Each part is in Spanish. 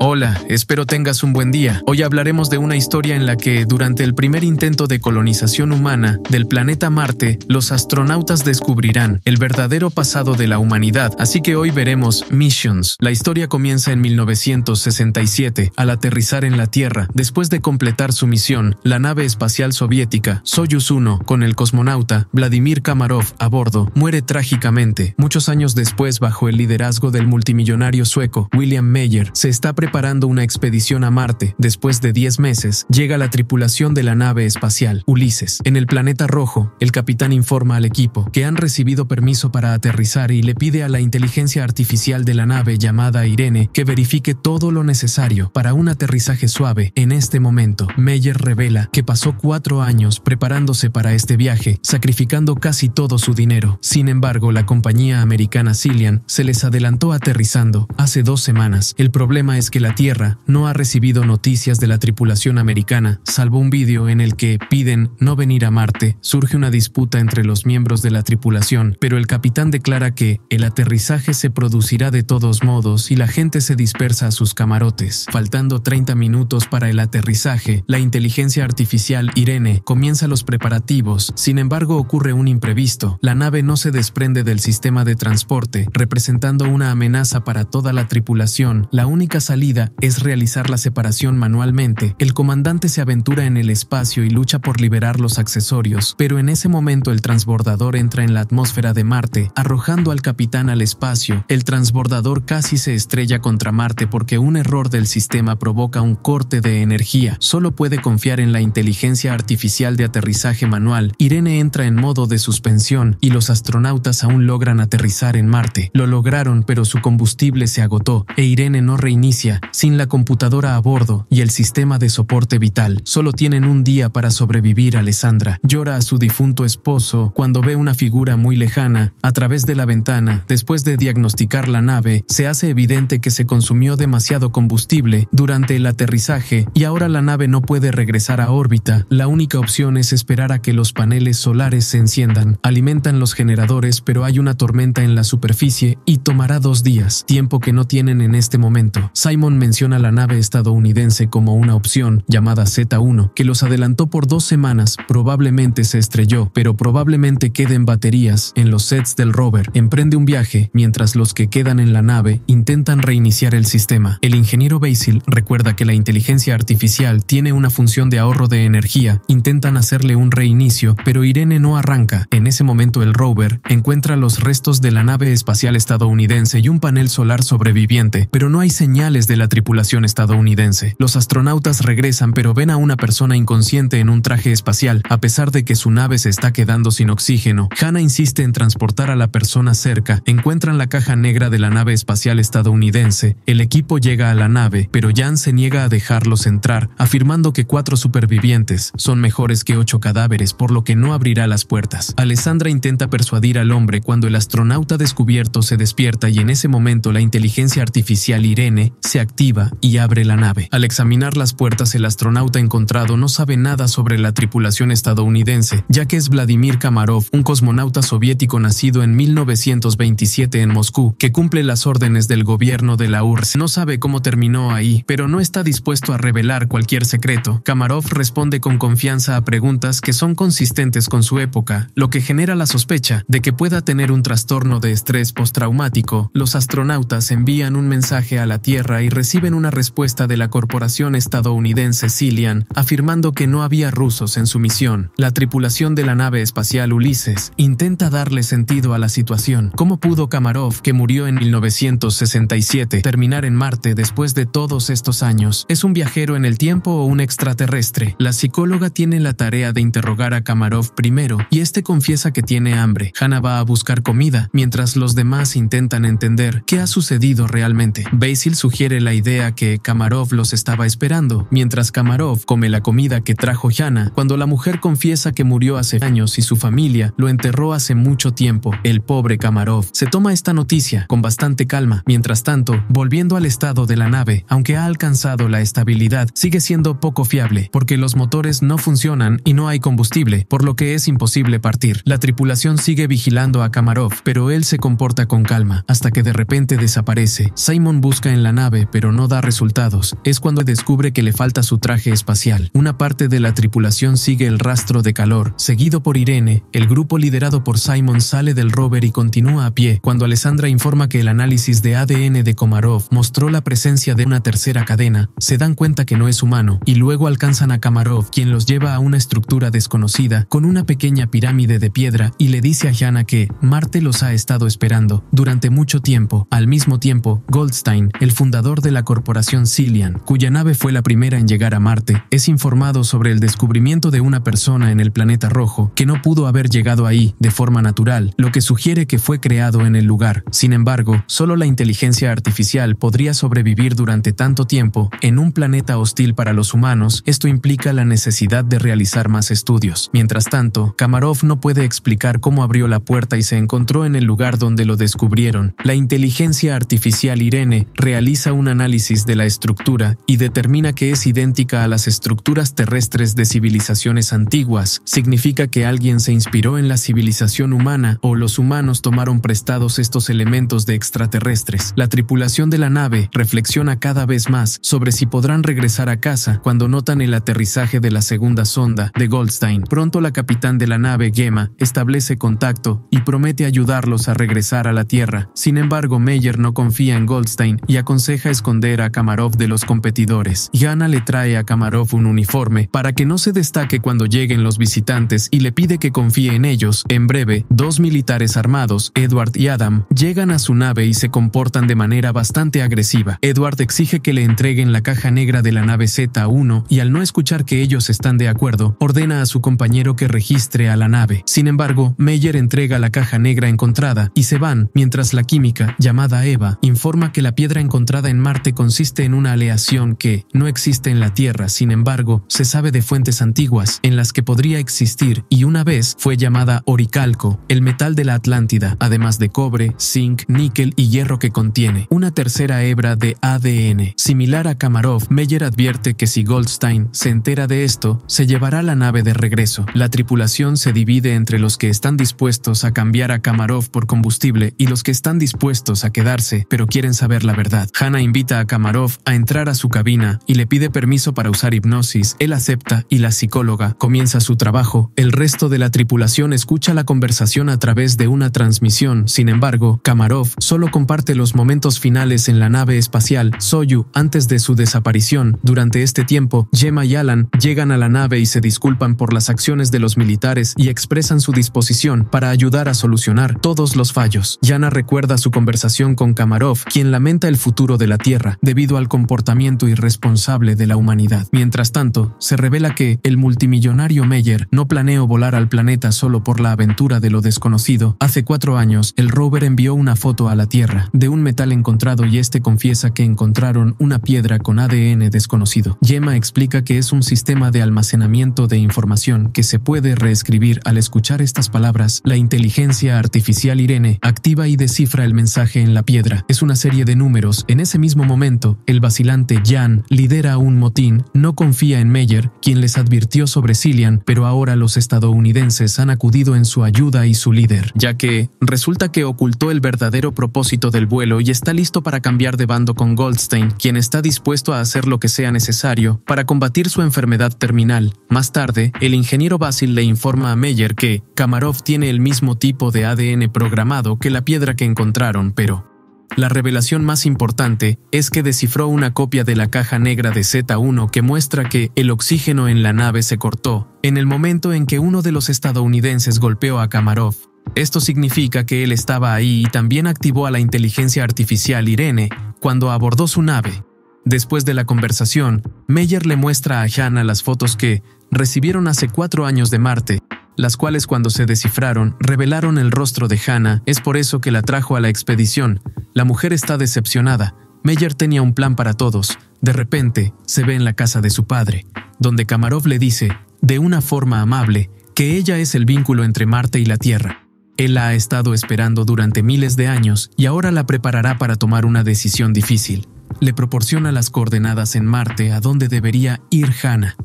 Hola, espero tengas un buen día. Hoy hablaremos de una historia en la que, durante el primer intento de colonización humana del planeta Marte, los astronautas descubrirán el verdadero pasado de la humanidad. Así que hoy veremos Missions. La historia comienza en 1967, al aterrizar en la Tierra. Después de completar su misión, la nave espacial soviética Soyuz 1, con el cosmonauta Vladimir Komarov a bordo, muere trágicamente. Muchos años después, bajo el liderazgo del multimillonario sueco William Meyer, se está preparando una expedición a Marte. Después de 10 meses, llega la tripulación de la nave espacial Ulises. En el planeta rojo, el capitán informa al equipo que han recibido permiso para aterrizar y le pide a la inteligencia artificial de la nave llamada Irene que verifique todo lo necesario para un aterrizaje suave. En este momento, Meyer revela que pasó 4 años preparándose para este viaje, sacrificando casi todo su dinero. Sin embargo, la compañía americana Cillian se les adelantó aterrizando hace 2 semanas. El problema es que la Tierra no ha recibido noticias de la tripulación americana, salvo un vídeo en el que piden no venir a Marte. Surge una disputa entre los miembros de la tripulación, pero el capitán declara que el aterrizaje se producirá de todos modos y la gente se dispersa a sus camarotes. Faltando 30 minutos para el aterrizaje, la inteligencia artificial Irene comienza los preparativos. Sin embargo, ocurre un imprevisto. La nave no se desprende del sistema de transporte, representando una amenaza para toda la tripulación. La única salida es realizar la separación manualmente. El comandante se aventura en el espacio y lucha por liberar los accesorios, pero en ese momento el transbordador entra en la atmósfera de Marte, arrojando al capitán al espacio. El transbordador casi se estrella contra Marte porque un error del sistema provoca un corte de energía. Solo puede confiar en la inteligencia artificial de aterrizaje manual. Irene entra en modo de suspensión y los astronautas aún logran aterrizar en Marte. Lo lograron, pero su combustible se agotó e Irene no reinicia. Sin la computadora a bordo y el sistema de soporte vital, solo tienen un día para sobrevivir. Alessandra llora a su difunto esposo cuando ve una figura muy lejana a través de la ventana. Después de diagnosticar la nave, se hace evidente que se consumió demasiado combustible durante el aterrizaje y ahora la nave no puede regresar a órbita. La única opción es esperar a que los paneles solares se enciendan. Alimentan los generadores, pero hay una tormenta en la superficie y tomará 2 días, tiempo que no tienen en este momento. Simon menciona la nave estadounidense como una opción, llamada Z1, que los adelantó por 2 semanas. Probablemente se estrelló, pero probablemente queden baterías en los sets del rover. Emprende un viaje, mientras los que quedan en la nave intentan reiniciar el sistema. El ingeniero Basil recuerda que la inteligencia artificial tiene una función de ahorro de energía. Intentan hacerle un reinicio, pero Irene no arranca. En ese momento el rover encuentra los restos de la nave espacial estadounidense y un panel solar sobreviviente, pero no hay señales de la tripulación estadounidense. Los astronautas regresan, pero ven a una persona inconsciente en un traje espacial, a pesar de que su nave se está quedando sin oxígeno. Hannah insiste en transportar a la persona cerca. Encuentran la caja negra de la nave espacial estadounidense. El equipo llega a la nave, pero Jan se niega a dejarlos entrar, afirmando que 4 supervivientes son mejores que 8 cadáveres, por lo que no abrirá las puertas. Alessandra intenta persuadir al hombre cuando el astronauta descubierto se despierta y en ese momento la inteligencia artificial Irene se activa y abre la nave. Al examinar las puertas, el astronauta encontrado no sabe nada sobre la tripulación estadounidense, ya que es Vladimir Komarov, un cosmonauta soviético nacido en 1927 en Moscú, que cumple las órdenes del gobierno de la URSS. No sabe cómo terminó ahí, pero no está dispuesto a revelar cualquier secreto. Komarov responde con confianza a preguntas que son consistentes con su época, lo que genera la sospecha de que pueda tener un trastorno de estrés postraumático. Los astronautas envían un mensaje a la Tierra y reciben una respuesta de la corporación estadounidense Cillian, afirmando que no había rusos en su misión. La tripulación de la nave espacial Ulises intenta darle sentido a la situación. ¿Cómo pudo Komarov, que murió en 1967, terminar en Marte después de todos estos años? ¿Es un viajero en el tiempo o un extraterrestre? La psicóloga tiene la tarea de interrogar a Komarov primero, y este confiesa que tiene hambre. Hannah va a buscar comida, mientras los demás intentan entender qué ha sucedido realmente. Basil sugiere la idea que Komarov los estaba esperando. Mientras Komarov come la comida que trajo Hannah, cuando la mujer confiesa que murió hace años y su familia lo enterró hace mucho tiempo. El pobre Komarov se toma esta noticia con bastante calma. Mientras tanto, volviendo al estado de la nave, aunque ha alcanzado la estabilidad, sigue siendo poco fiable, porque los motores no funcionan y no hay combustible, por lo que es imposible partir. La tripulación sigue vigilando a Komarov, pero él se comporta con calma, hasta que de repente desaparece. Simon busca en la nave, sirve pero no da resultados, es cuando descubre que le falta su traje espacial. Una parte de la tripulación sigue el rastro de calor. Seguido por Irene, el grupo liderado por Simon sale del rover y continúa a pie, cuando Alessandra informa que el análisis de ADN de Komarov mostró la presencia de una tercera cadena. Se dan cuenta que no es humano, y luego alcanzan a Komarov, quien los lleva a una estructura desconocida, con una pequeña pirámide de piedra, y le dice a Jana que Marte los ha estado esperando durante mucho tiempo. Al mismo tiempo, Goldstein, el fundador de la corporación Cillian, cuya nave fue la primera en llegar a Marte, es informado sobre el descubrimiento de una persona en el planeta rojo, que no pudo haber llegado ahí de forma natural, lo que sugiere que fue creado en el lugar. Sin embargo, solo la inteligencia artificial podría sobrevivir durante tanto tiempo en un planeta hostil para los humanos. Esto implica la necesidad de realizar más estudios. Mientras tanto, Komarov no puede explicar cómo abrió la puerta y se encontró en el lugar donde lo descubrieron. La inteligencia artificial Irene realiza un análisis de la estructura y determina que es idéntica a las estructuras terrestres de civilizaciones antiguas. Significa que alguien se inspiró en la civilización humana, o los humanos tomaron prestados estos elementos de extraterrestres. La tripulación de la nave reflexiona cada vez más sobre si podrán regresar a casa cuando notan el aterrizaje de la segunda sonda de Goldstein. Pronto la capitán de la nave, Gemma, establece contacto y promete ayudarlos a regresar a la Tierra. Sin embargo, Meyer no confía en Goldstein y aconseja esconder a Komarov de los competidores. Jana le trae a Komarov un uniforme para que no se destaque cuando lleguen los visitantes y le pide que confíe en ellos. En breve, dos militares armados, Edward y Adam, llegan a su nave y se comportan de manera bastante agresiva. Edward exige que le entreguen la caja negra de la nave Z1 y, al no escuchar que ellos están de acuerdo, ordena a su compañero que registre a la nave. Sin embargo, Meyer entrega la caja negra encontrada y se van, mientras la química, llamada Eva, informa que la piedra encontrada en Marte consiste en una aleación que no existe en la Tierra. Sin embargo, se sabe de fuentes antiguas en las que podría existir, y una vez fue llamada oricalco, el metal de la Atlántida, además de cobre, zinc, níquel y hierro que contiene una tercera hebra de ADN. Similar a Komarov, Meyer advierte que si Goldstein se entera de esto, se llevará la nave de regreso. La tripulación se divide entre los que están dispuestos a cambiar a Komarov por combustible y los que están dispuestos a quedarse, pero quieren saber la verdad. Hannah invita a Komarov a entrar a su cabina y le pide permiso para usar hipnosis. Él acepta y la psicóloga comienza su trabajo. El resto de la tripulación escucha la conversación a través de una transmisión. Sin embargo, Komarov solo comparte los momentos finales en la nave espacial Soyuz antes de su desaparición. Durante este tiempo, Gemma y Alan llegan a la nave y se disculpan por las acciones de los militares y expresan su disposición para ayudar a solucionar todos los fallos. Jana recuerda su conversación con Komarov, quien lamenta el futuro de la Tierra debido al comportamiento irresponsable de la humanidad. Mientras tanto, se revela que el multimillonario Meyer no planeó volar al planeta solo por la aventura de lo desconocido. Hace 4 años, el rover envió una foto a la Tierra de un metal encontrado y este confiesa que encontraron una piedra con ADN desconocido. Gemma explica que es un sistema de almacenamiento de información que se puede reescribir. Al escuchar estas palabras, la inteligencia artificial Irene activa y descifra el mensaje en la piedra. Es una serie de números. En ese mismo momento, el vacilante Jan lidera un motín. No confía en Meyer, quien les advirtió sobre Cillian, pero ahora los estadounidenses han acudido en su ayuda y su líder, ya que resulta que ocultó el verdadero propósito del vuelo y está listo para cambiar de bando con Goldstein, quien está dispuesto a hacer lo que sea necesario para combatir su enfermedad terminal. Más tarde, el ingeniero Basil le informa a Meyer que Komarov tiene el mismo tipo de ADN programado que la piedra que encontraron, pero la revelación más importante es que descifró una copia de la caja negra de Z1 que muestra que el oxígeno en la nave se cortó en el momento en que uno de los estadounidenses golpeó a Komarov. Esto significa que él estaba ahí y también activó a la inteligencia artificial Irene cuando abordó su nave. Después de la conversación, Meyer le muestra a Jana las fotos que recibieron hace 4 años de Marte, las cuales, cuando se descifraron, revelaron el rostro de Jana. Es por eso que la trajo a la expedición. La mujer está decepcionada. Meyer tenía un plan para todos. De repente, se ve en la casa de su padre, donde Komarov le dice, de una forma amable, que ella es el vínculo entre Marte y la Tierra. Él la ha estado esperando durante miles de años y ahora la preparará para tomar una decisión difícil. Le proporciona las coordenadas en Marte a donde debería ir Jana.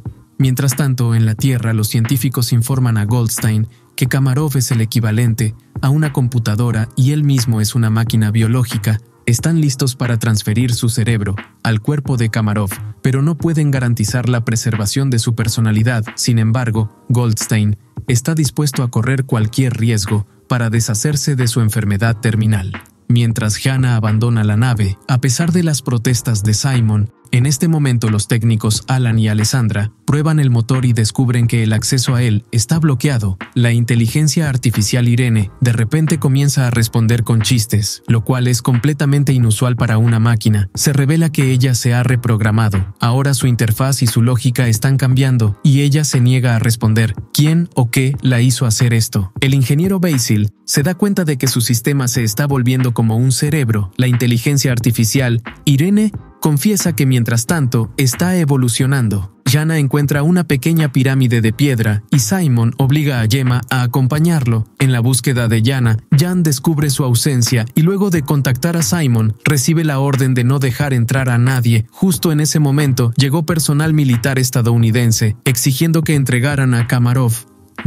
Mientras tanto, en la Tierra, los científicos informan a Goldstein que Komarov es el equivalente a una computadora y él mismo es una máquina biológica. Están listos para transferir su cerebro al cuerpo de Komarov, pero no pueden garantizar la preservación de su personalidad. Sin embargo, Goldstein está dispuesto a correr cualquier riesgo para deshacerse de su enfermedad terminal. Mientras Hannah abandona la nave, a pesar de las protestas de Simon, en este momento los técnicos Alan y Alessandra prueban el motor y descubren que el acceso a él está bloqueado. La inteligencia artificial Irene de repente comienza a responder con chistes, lo cual es completamente inusual para una máquina. Se revela que ella se ha reprogramado. Ahora su interfaz y su lógica están cambiando, y ella se niega a responder quién o qué la hizo hacer esto. El ingeniero Basil se da cuenta de que su sistema se está volviendo como un cerebro. La inteligencia artificial Irene confiesa que mientras tanto está evolucionando. Yana encuentra una pequeña pirámide de piedra y Simon obliga a Gemma a acompañarlo. En la búsqueda de Yana, Jan descubre su ausencia y luego de contactar a Simon, recibe la orden de no dejar entrar a nadie. Justo en ese momento, llegó personal militar estadounidense, exigiendo que entregaran a Komarov.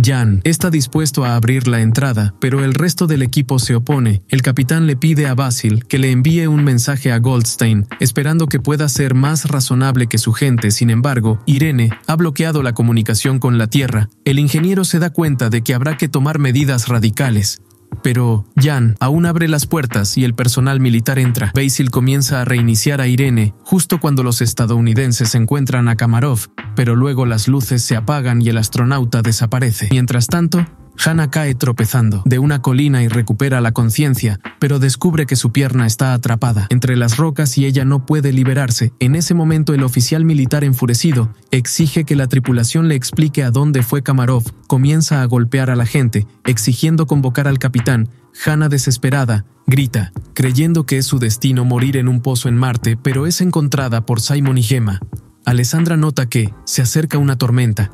Jan está dispuesto a abrir la entrada, pero el resto del equipo se opone. El capitán le pide a Basil que le envíe un mensaje a Goldstein, esperando que pueda ser más razonable que su gente. Sin embargo, Irene ha bloqueado la comunicación con la Tierra. El ingeniero se da cuenta de que habrá que tomar medidas radicales. Pero Jan aún abre las puertas y el personal militar entra. Basil comienza a reiniciar a Irene justo cuando los estadounidenses encuentran a Komarov, pero luego las luces se apagan y el astronauta desaparece. Mientras tanto, Hannah cae tropezando de una colina y recupera la conciencia, pero descubre que su pierna está atrapada entre las rocas y ella no puede liberarse. En ese momento el oficial militar enfurecido exige que la tripulación le explique a dónde fue Komarov. Comienza a golpear a la gente, exigiendo convocar al capitán. Hannah, desesperada, grita, creyendo que es su destino morir en un pozo en Marte, pero es encontrada por Simon y Gemma. Alessandra nota que se acerca una tormenta.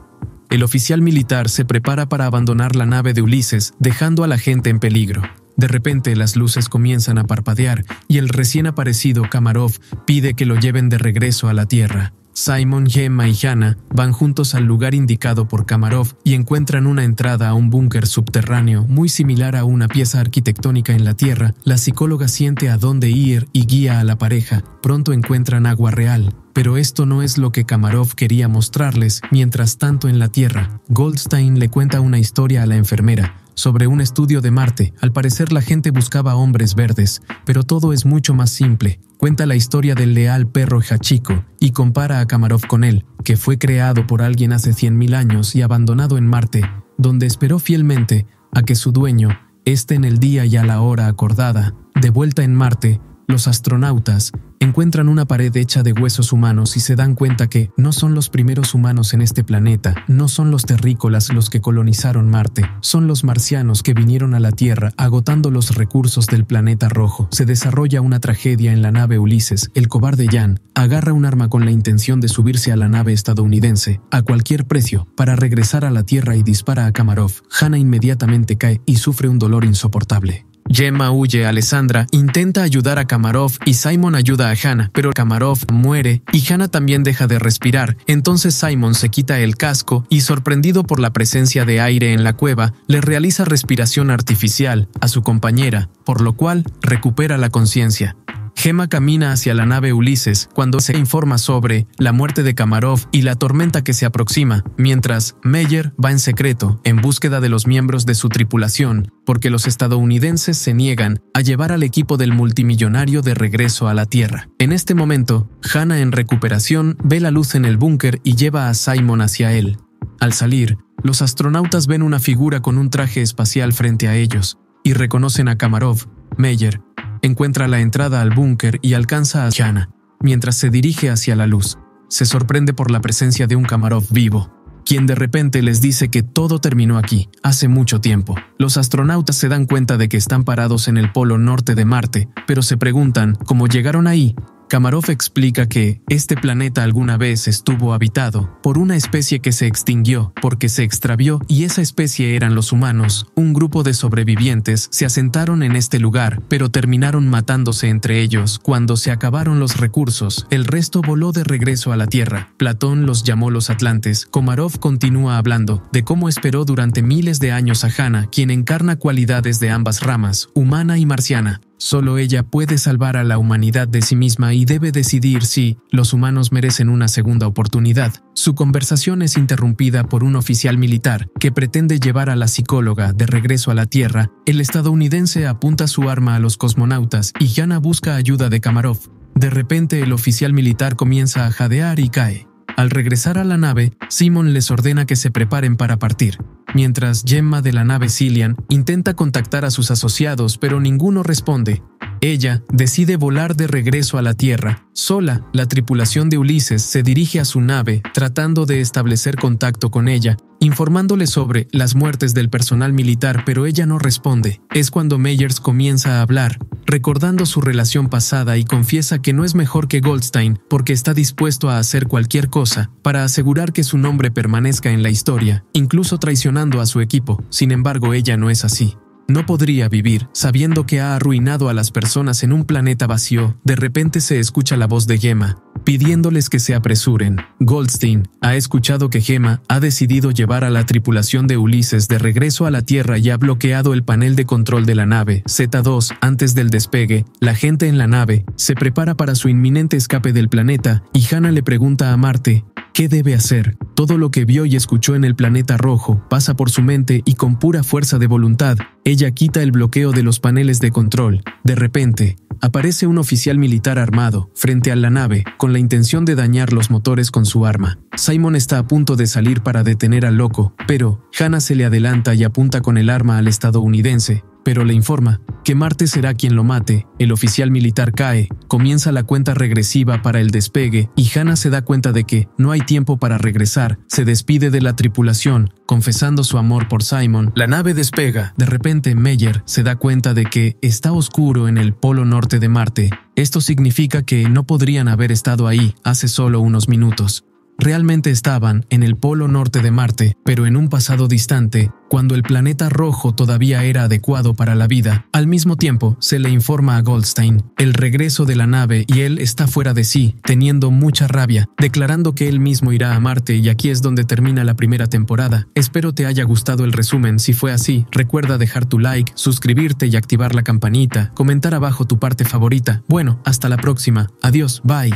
El oficial militar se prepara para abandonar la nave de Ulises, dejando a la gente en peligro. De repente, las luces comienzan a parpadear y el recién aparecido Komarov pide que lo lleven de regreso a la Tierra. Simon, Gemma y Hannah van juntos al lugar indicado por Komarov y encuentran una entrada a un búnker subterráneo muy similar a una pieza arquitectónica en la Tierra. La psicóloga siente a dónde ir y guía a la pareja. Pronto encuentran agua real. Pero esto no es lo que Komarov quería mostrarles. Mientras tanto en la Tierra, Goldstein le cuenta una historia a la enfermera sobre un estudio de Marte. Al parecer la gente buscaba hombres verdes, pero todo es mucho más simple. Cuenta la historia del leal perro Hachiko y compara a Komarov con él, que fue creado por alguien hace 100.000 años y abandonado en Marte, donde esperó fielmente a que su dueño esté en el día y a la hora acordada. De vuelta en Marte, los astronautas encuentran una pared hecha de huesos humanos y se dan cuenta que no son los primeros humanos en este planeta, no son los terrícolas los que colonizaron Marte, son los marcianos que vinieron a la Tierra agotando los recursos del planeta rojo. Se desarrolla una tragedia en la nave Ulises. El cobarde Jan agarra un arma con la intención de subirse a la nave estadounidense a cualquier precio para regresar a la Tierra y dispara a Komarov. Hannah inmediatamente cae y sufre un dolor insoportable. Gemma huye, Alessandra intenta ayudar a Komarov y Simon ayuda a Hannah, pero Komarov muere y Hannah también deja de respirar. Entonces Simon se quita el casco y, sorprendido por la presencia de aire en la cueva, le realiza respiración artificial a su compañera, por lo cual recupera la conciencia. Gemma camina hacia la nave Ulises cuando se informa sobre la muerte de Komarov y la tormenta que se aproxima, mientras Meyer va en secreto en búsqueda de los miembros de su tripulación, porque los estadounidenses se niegan a llevar al equipo del multimillonario de regreso a la Tierra. En este momento, Hannah, en recuperación, ve la luz en el búnker y lleva a Simon hacia él. Al salir, los astronautas ven una figura con un traje espacial frente a ellos y reconocen a Komarov. Meyer encuentra la entrada al búnker y alcanza a Hannah. Mientras se dirige hacia la luz, se sorprende por la presencia de un Komarov vivo, quien de repente les dice que todo terminó aquí, hace mucho tiempo. Los astronautas se dan cuenta de que están parados en el polo norte de Marte, pero se preguntan cómo llegaron ahí. Komarov explica que este planeta alguna vez estuvo habitado por una especie que se extinguió porque se extravió, y esa especie eran los humanos. Un grupo de sobrevivientes se asentaron en este lugar, pero terminaron matándose entre ellos cuando se acabaron los recursos. El resto voló de regreso a la Tierra. Platón los llamó los Atlantes. Komarov continúa hablando de cómo esperó durante miles de años a Hannah, quien encarna cualidades de ambas ramas, humana y marciana. Solo ella puede salvar a la humanidad de sí misma y debe decidir si los humanos merecen una segunda oportunidad. Su conversación es interrumpida por un oficial militar que pretende llevar a la psicóloga de regreso a la Tierra. El estadounidense apunta su arma a los cosmonautas y Yana busca ayuda de Komarov. De repente, el oficial militar comienza a jadear y cae. Al regresar a la nave, Simon les ordena que se preparen para partir. Mientras, Gemma de la nave Cillian intenta contactar a sus asociados, pero ninguno responde. Ella decide volar de regreso a la Tierra. Sola, la tripulación de Ulises se dirige a su nave, tratando de establecer contacto con ella, informándole sobre las muertes del personal militar, pero ella no responde. Es cuando Meyer comienza a hablar, recordando su relación pasada, y confiesa que no es mejor que Goldstein porque está dispuesto a hacer cualquier cosa para asegurar que su nombre permanezca en la historia, incluso traicionando a su equipo. Sin embargo, ella no es así. No podría vivir sabiendo que ha arruinado a las personas en un planeta vacío. De repente se escucha la voz de Gemma, pidiéndoles que se apresuren. Goldstein ha escuchado que Gemma ha decidido llevar a la tripulación de Ulises de regreso a la Tierra y ha bloqueado el panel de control de la nave Z2 antes del despegue. La gente en la nave se prepara para su inminente escape del planeta y Hannah le pregunta a Marte ¿qué debe hacer? Todo lo que vio y escuchó en el planeta rojo pasa por su mente y con pura fuerza de voluntad, ella quita el bloqueo de los paneles de control. De repente, aparece un oficial militar armado frente a la nave con la intención de dañar los motores con su arma. Simon está a punto de salir para detener al loco, pero Hannah se le adelanta y apunta con el arma al estadounidense, pero le informa que Marte será quien lo mate. El oficial militar cae, comienza la cuenta regresiva para el despegue y Hannah se da cuenta de que no hay tiempo para regresar. Se despide de la tripulación, confesando su amor por Simon. La nave despega. De repente, Meyer se da cuenta de que está oscuro en el polo norte de Marte. Esto significa que no podrían haber estado ahí hace solo unos minutos. Realmente estaban en el polo norte de Marte, pero en un pasado distante, cuando el planeta rojo todavía era adecuado para la vida. Al mismo tiempo, se le informa a Goldstein el regreso de la nave y él está fuera de sí, teniendo mucha rabia, declarando que él mismo irá a Marte. Y aquí es donde termina la primera temporada. Espero te haya gustado el resumen. Si fue así, recuerda dejar tu like, suscribirte y activar la campanita, comentar abajo tu parte favorita. Bueno, hasta la próxima. Adiós, bye.